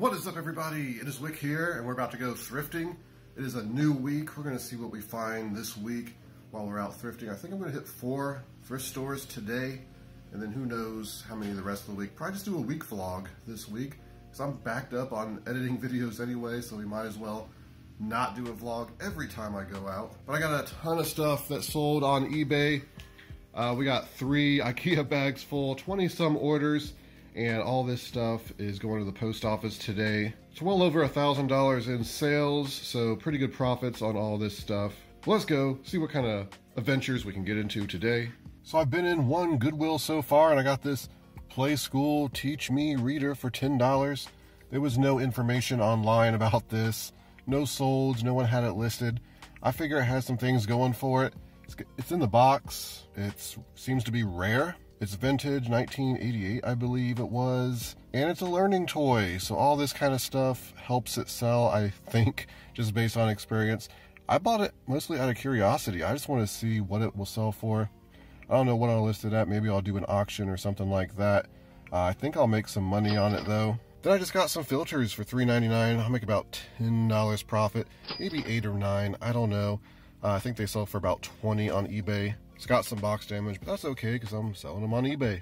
What is up, everybody? It is Wick here, and we're about to go thrifting. It is a new week. We're going to see what we find this week while we're out thrifting. I think I'm going to hit 4 thrift stores today, and then who knows how many the rest of the week. Probably just do a week vlog this week, because I'm backed up on editing videos anyway, so we might as well not do a vlog every time I go out. But I got a ton of stuff that sold on eBay. We got 3 IKEA bags full, 20-some orders. And all this stuff is going to the post office today. It's well over $1,000 in sales, so pretty good profits on all this stuff. Let's go see what kind of adventures we can get into today. So I've been in one Goodwill so far, and I got this Play School Teach Me Reader for $10. There was no information online about this. No solds, no one had it listed. I figure it has some things going for it. It's in the box. It seems to be rare. It's vintage, 1988, I believe it was. And it's a learning toy, so all this kind of stuff helps it sell, I think, just based on experience. I bought it mostly out of curiosity. I just want to see what it will sell for. I don't know what I'll list it at. Maybe I'll do an auction or something like that. I think I'll make some money on it, though. Then I just got some filters for $3.99. I'll make about $10 profit, maybe 8 or 9, I don't know. I think they sell for about 20 on eBay. It's got some box damage, but that's okay because I'm selling them on eBay.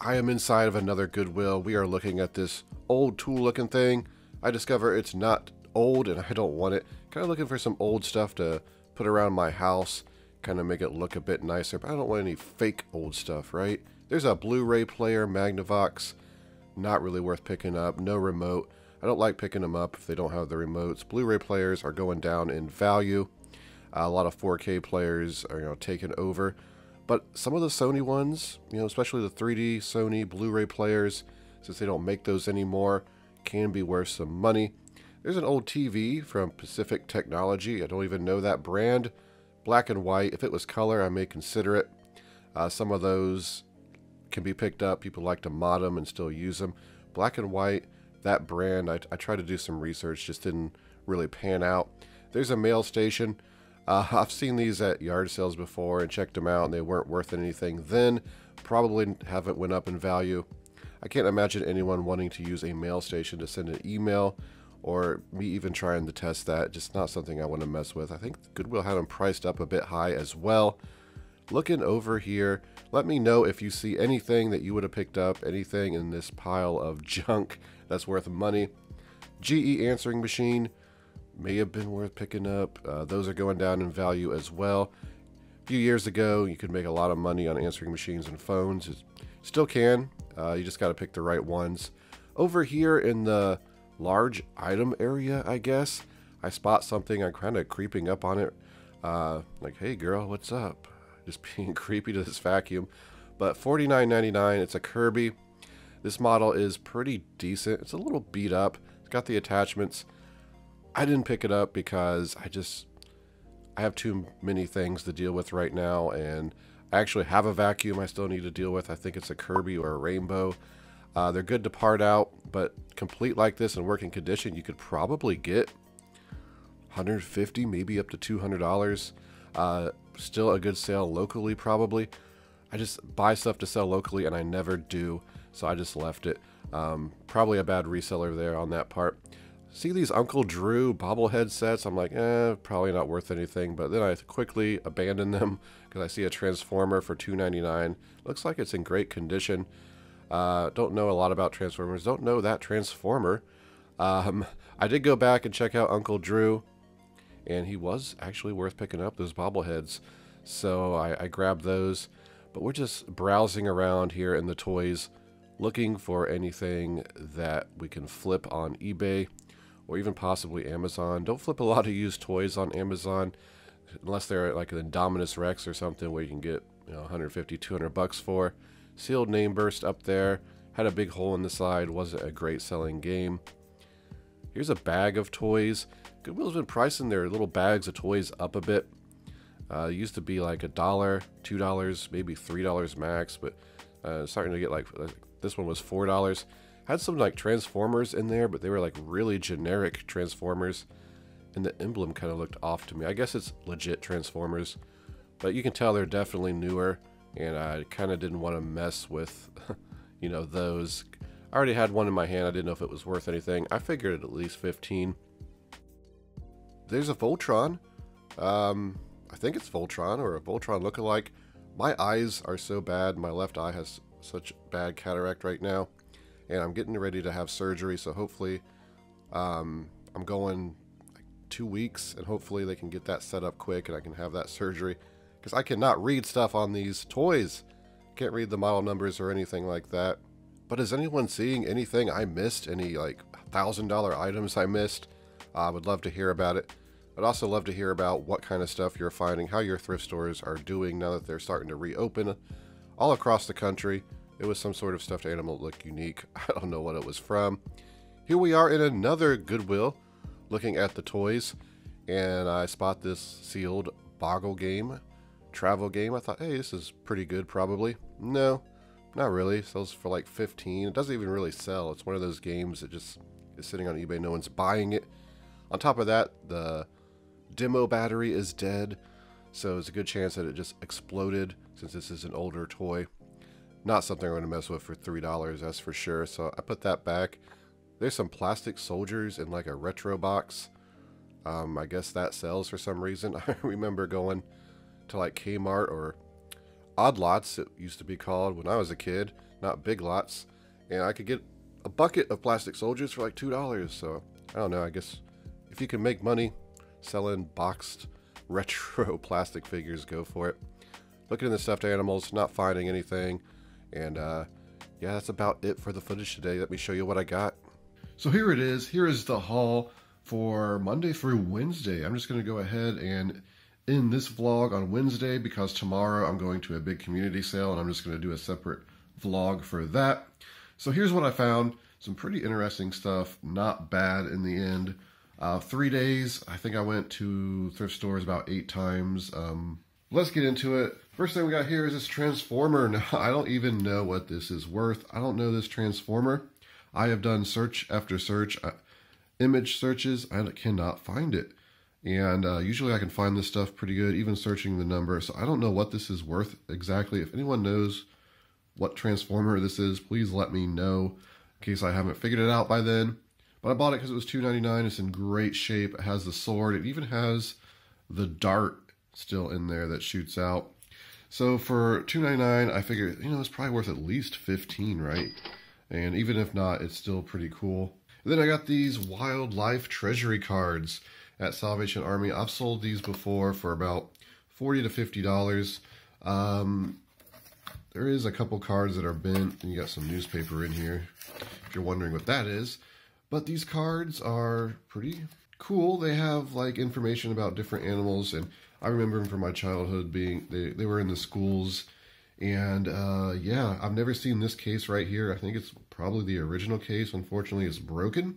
I am inside of another Goodwill. We are looking at this old tool looking thing. I discover it's not old and I don't want it. Kind of looking for some old stuff to put around my house, kind of make it look a bit nicer, but I don't want any fake old stuff, right? There's a Blu-ray player, Magnavox, not really worth picking up, no remote. I don't like picking them up if they don't have the remotes. Blu-ray players are going down in value. A lot of 4K players are, taken over, but some of the Sony ones, especially the 3D Sony Blu-ray players, since they don't make those anymore, can be worth some money. There's an old TV from Pacific Technology. I don't even know that brand. Black and white. If it was color, I may consider it. Some of those can be picked up. People like to mod them and still use them. Black and white, that brand, I tried to do some research, just didn't really pan out. There's a mail station. I've seen these at yard sales before and checked them out, and they weren't worth anything then. Probably haven't went up in value. I can't imagine anyone wanting to use a mail station to send an email, or me even trying to test that. Just not something I want to mess with. I think Goodwill had them priced up a bit high as well. Looking over here, let me know if you see anything that you would have picked up, anything in this pile of junk that's worth money. GE answering machine. May have been worth picking up. Those are going down in value as well. A few years ago, you could make a lot of money on answering machines and phones. It still can. You just got to pick the right ones. Over here in the large item area, I guess, I spot something. I'm kind of creeping up on it. Like, hey girl, what's up? Just being creepy to this vacuum. But $49.99, it's a Kirby. This model is pretty decent. It's a little beat up. It's got the attachments. I didn't pick it up because I have too many things to deal with right now, and I actually have a vacuum I still need to deal with. I think it's a Kirby or a Rainbow. They're good to part out, but complete like this in working condition, you could probably get $150, maybe up to $200. Still a good sale locally, probably. I just buy stuff to sell locally, and I never do, so I just left it. Probably a bad reseller there on that part. See these Uncle Drew bobblehead sets? I'm like, probably not worth anything. But then I quickly abandon them because I see a Transformer for $2.99. Looks like it's in great condition. Don't know a lot about Transformers. Don't know that Transformer. I did go back and check out Uncle Drew, and he was actually worth picking up, those bobbleheads. So I grabbed those. But we're just browsing around here in the toys, looking for anything that we can flip on eBay. Or even possibly Amazon. Don't flip a lot of used toys on Amazon unless they're like an Indominus Rex or something where you can get $150, $200 for. Sealed Name Burst up there. Had a big hole in the side. Wasn't a great selling game. Here's a bag of toys. Goodwill's been pricing their little bags of toys up a bit. It used to be like $1, $2, maybe $3 max, but starting to get like this one was $4. Had some like Transformers in there, but they were like really generic Transformers, and the emblem kind of looked off to me. I guess it's legit Transformers, but you can tell they're definitely newer, and I kind of didn't want to mess with, those. I already had one in my hand. I didn't know if it was worth anything. I figured at least 15. There's a Voltron. I think it's Voltron or a Voltron lookalike. My eyes are so bad. My left eye has such bad cataract right now. And I'm getting ready to have surgery. So hopefully I'm going like 2 weeks. And hopefully they can get that set up quick and I can have that surgery. Because I cannot read stuff on these toys. Can't read the model numbers or anything like that. But is anyone seeing anything I missed? Any like $1,000 items I missed? I would love to hear about it. I'd also love to hear about what kind of stuff you're finding, how your thrift stores are doing now that they're starting to reopen all across the country. It was some sort of stuffed animal that looked unique. I don't know what it was from. Here we are in another Goodwill looking at the toys, and I spot this sealed Boggle game, travel game. I thought, hey, this is pretty good probably. No, not really. It sells for like 15. It doesn't even really sell. It's one of those games that just is sitting on eBay. No one's buying it. On top of that, the demo battery is dead, so it's a good chance that it just exploded since this is an older toy. Not something I'm going to mess with for $3, that's for sure, so I put that back. There's some plastic soldiers in like a retro box. I guess that sells for some reason. I remember going to like Kmart or Odd Lots, it used to be called when I was a kid, not Big Lots, and I could get a bucket of plastic soldiers for like $2, so I don't know, I guess if you can make money selling boxed retro plastic figures, go for it. Looking at the stuffed animals, not finding anything, and yeah, that's about it for the footage today. Let me show you what I got. So here it is. Here is the haul for Monday through Wednesday. I'm just going to go ahead and end this vlog on Wednesday because tomorrow I'm going to a big community sale and I'm just going to do a separate vlog for that. So here's what I found. Some pretty interesting stuff, not bad in the end. 3 days, I think I went to thrift stores about 8 times. Let's get into it. First thing we got here is this Transformer. Now, I don't even know what this is worth. I don't know this Transformer. I have done search after search, image searches. I cannot find it. And usually I can find this stuff pretty good, even searching the number. So I don't know what this is worth exactly. If anyone knows what Transformer this is, please let me know in case I haven't figured it out by then. But I bought it because it was $2.99. It's in great shape. It has the sword. It even has the dart still in there that shoots out. So for $2.99, I figured, you know, it's probably worth at least 15, right? And even if not, it's still pretty cool. And then I got these wildlife treasury cards at Salvation Army. I've sold these before for about $40 to $50. There is a couple cards that are bent, and you got some newspaper in here, if you're wondering what that is. But these cards are pretty cool. They have like information about different animals, and I remember them from my childhood being, they were in the schools, and yeah, I've never seen this case right here. I think it's probably the original case. Unfortunately, it's broken.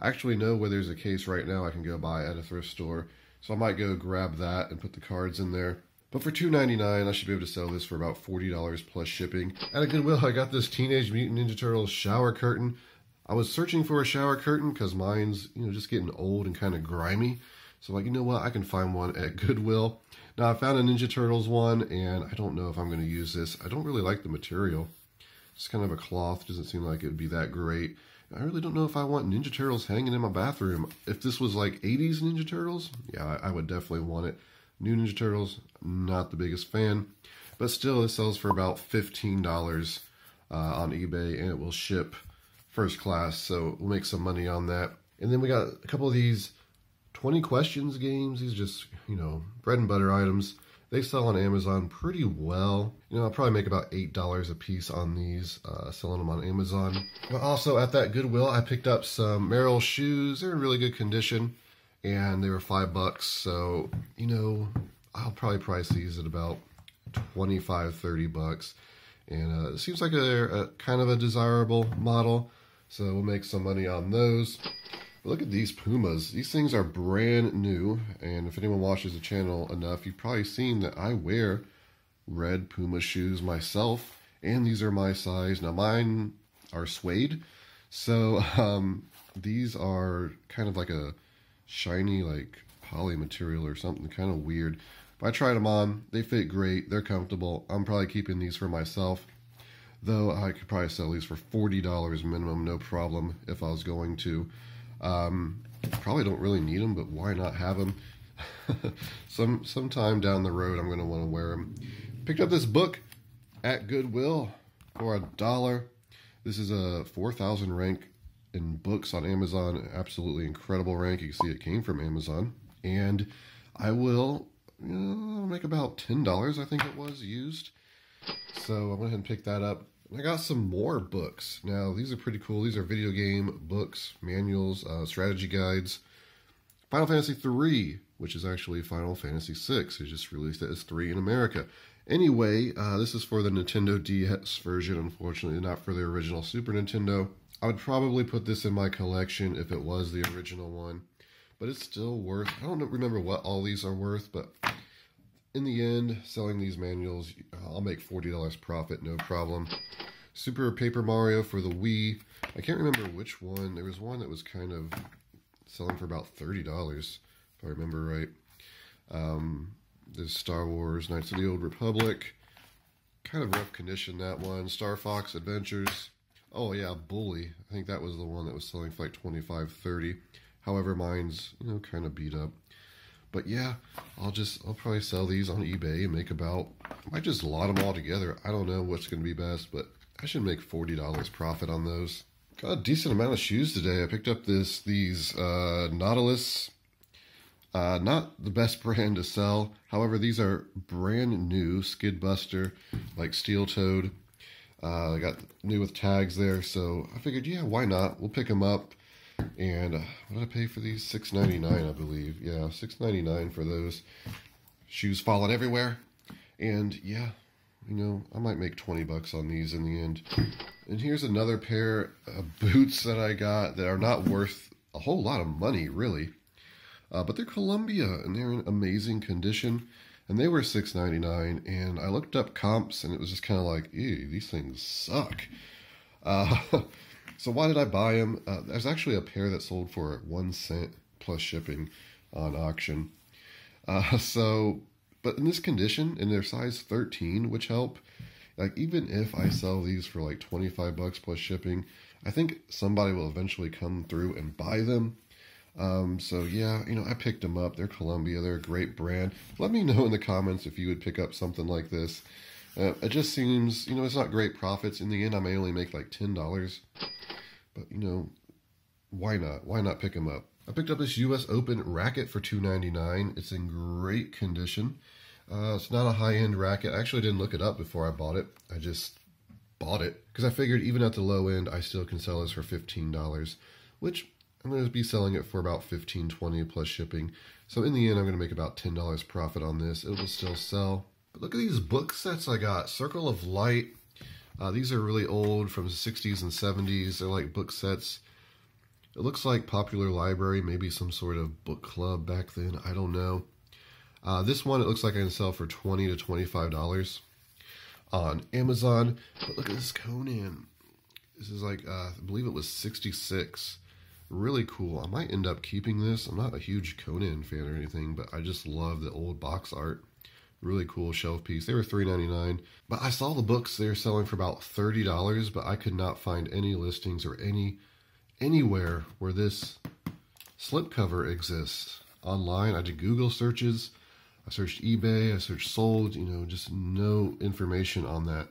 I actually know where there's a case right now I can go buy at a thrift store, so I might go grab that and put the cards in there. But for $2.99, I should be able to sell this for about $40 plus shipping. At a Goodwill, I got this Teenage Mutant Ninja Turtles shower curtain. I was searching for a shower curtain because mine's, you know, just getting old and kind of grimy. So like, you know what, I can find one at Goodwill. Now I found a Ninja Turtles one, and I don't know if I'm going to use this. I don't really like the material. It's kind of a cloth. Doesn't seem like it would be that great. I really don't know if I want Ninja Turtles hanging in my bathroom. If this was like 80s Ninja Turtles, yeah, I would definitely want it. New Ninja Turtles, not the biggest fan. But still, it sells for about $15 on eBay, and it will ship first class, so we'll make some money on that. And then we got a couple of these 20 questions games. These are just, you know, bread and butter items. They sell on Amazon pretty well. You know, I'll probably make about $8 a piece on these, selling them on Amazon. But also at that Goodwill, I picked up some Merrill shoes. They're in really good condition, and they were $5. So, you know, I'll probably price these at about 25, 30 bucks. And it seems like they're a kind of a desirable model. So we'll make some money on those. But look at these Pumas. These things are brand new. And if anyone watches the channel enough, you've probably seen that I wear red Puma shoes myself. And these are my size. Now mine are suede. So these are kind of like a shiny like poly material or something. Kind of weird. But I tried them on. They fit great. They're comfortable. I'm probably keeping these for myself. though I could probably sell these for $40 minimum, no problem, if I was going to. Probably don't really need them, but why not have them? Sometime down the road, I'm going to want to wear them. Picked up this book at Goodwill for $1. This is a 4,000 rank in books on Amazon. Absolutely incredible rank. You can see it came from Amazon. And I will make about $10, I think it was, used. So I went ahead and picked that up. I got some more books. Now, these are pretty cool. These are video game books, manuals, strategy guides. Final Fantasy III, which is actually Final Fantasy VI. It just released as 3 in America. Anyway, this is for the Nintendo DS version, unfortunately, not for the original Super Nintendo. I would probably put this in my collection if it was the original one. But it's still worth, I don't remember what all these are worth, but in the end, selling these manuals, I'll make $40 profit, no problem. Super Paper Mario for the Wii. I can't remember which one. There was one that was kind of selling for about $30, if I remember right. There's Star Wars Knights of the Old Republic. Kind of rough condition, that one. Star Fox Adventures. Oh, yeah, Bully. I think that was the one that was selling for like $25, $30. However, mine's, kind of beat up. But yeah, I'll probably sell these on eBay and make about, I might just lot them all together. I don't know what's going to be best, but I should make $40 profit on those. Got a decent amount of shoes today. I picked up these Nautilus. Not the best brand to sell. However, these are brand new Skid Buster, like steel toed. I got new with tags there, so I figured, yeah, why not? We'll pick them up. And what did I pay for these? $6.99, I believe. Yeah, $6.99 for those. Shoes falling everywhere. And yeah, I might make 20 bucks on these in the end. And here's another pair of boots that I got that are not worth a whole lot of money, really. But they're Columbia, and they're in amazing condition. And they were $6.99, and I looked up comps, and it was just kind of like, ew, these things suck. So why did I buy them? There's actually a pair that sold for 1 cent plus shipping on auction. But in this condition, and they're size 13, which help. Like, even if I sell these for like 25 bucks plus shipping, I think somebody will eventually come through and buy them. So yeah, I picked them up. They're Columbia. They're a great brand. Let me know in the comments if you would pick up something like this. It just seems, it's not great profits. In the end, I may only make like $10. But, why not? Why not pick them up? I picked up this US Open racket for $2.99. It's in great condition. It's not a high-end racket. I actually didn't look it up before I bought it. I just bought it because I figured even at the low end, I still can sell this for $15, which I'm going to be selling it for about $15, $20 plus shipping. So in the end, I'm going to make about $10 profit on this. It will still sell. But look at these book sets I got. Circle of Light. These are really old, from the 60s and 70s. They're like book sets. It looks like Popular Library, maybe some sort of book club back then. I don't know. This one, it looks like I can sell for $20 to $25 on Amazon. But look at this Conan. This is like, I believe it was 66. Really cool. I might end up keeping this. I'm not a huge Conan fan or anything, but I just love the old box art. Really cool shelf piece. They were $3.99, but I saw the books they were selling for about $30, but I could not find any listings or anywhere where this slipcover exists online. I did Google searches. I searched eBay. I searched sold, just no information on that.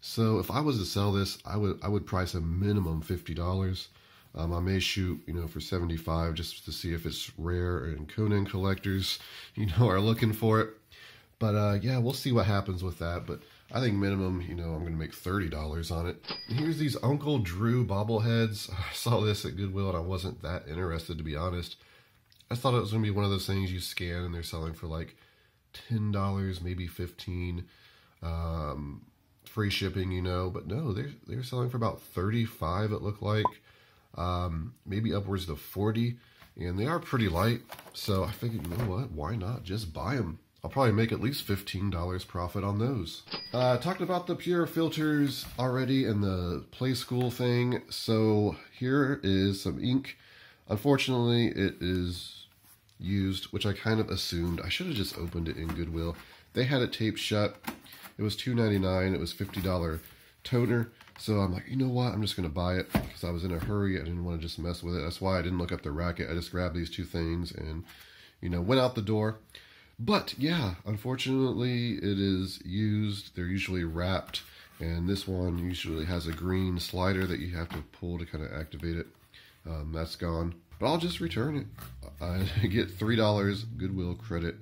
So if I was to sell this, I would price a minimum $50. I may shoot, for $75 just to see if it's rare, and Conan collectors, are looking for it. But yeah, we'll see what happens with that. But I think minimum, I'm going to make $30 on it. And here's these Uncle Drew bobbleheads. I saw this at Goodwill, and I wasn't that interested, to be honest. I thought it was going to be one of those things you scan, and they're selling for like $10, maybe $15, free shipping, But no, they're selling for about $35, it looked like, maybe upwards to $40. And they are pretty light. So I figured, what? Why not just buy them? I'll probably make at least $15 profit on those. Talked about the Pure filters already and the Play School thing. So here is some ink. Unfortunately, it is used, which I kind of assumed. I should have just opened it in Goodwill. They had it taped shut. It was $2.99. It was $50 toner. So I'm like, you know what? I'm just going to buy it because I was in a hurry. I didn't want to just mess with it. That's why I didn't look up the racket. I just grabbed these two things and, you know, went out the door. But yeah, unfortunately it is used. They're usually wrapped. And this one usually has a green slider that you have to pull to kind of activate it. That's gone. But I'll just return it. I get $3 Goodwill credit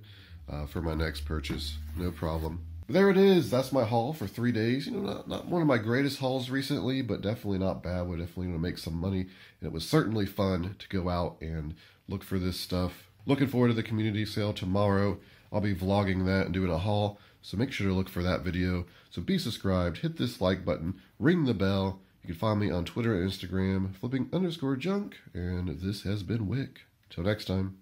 for my next purchase. No problem. There it is. That's my haul for 3 days. You know, not one of my greatest hauls recently, but definitely not bad. We're definitely going to make some money. And it was certainly fun to go out and look for this stuff. Looking forward to the community sale tomorrow. I'll be vlogging that and doing a haul. So make sure to look for that video. So be subscribed. Hit this like button. Ring the bell. You can find me on Twitter and Instagram. Flipping_junk. And this has been Wick. Till next time.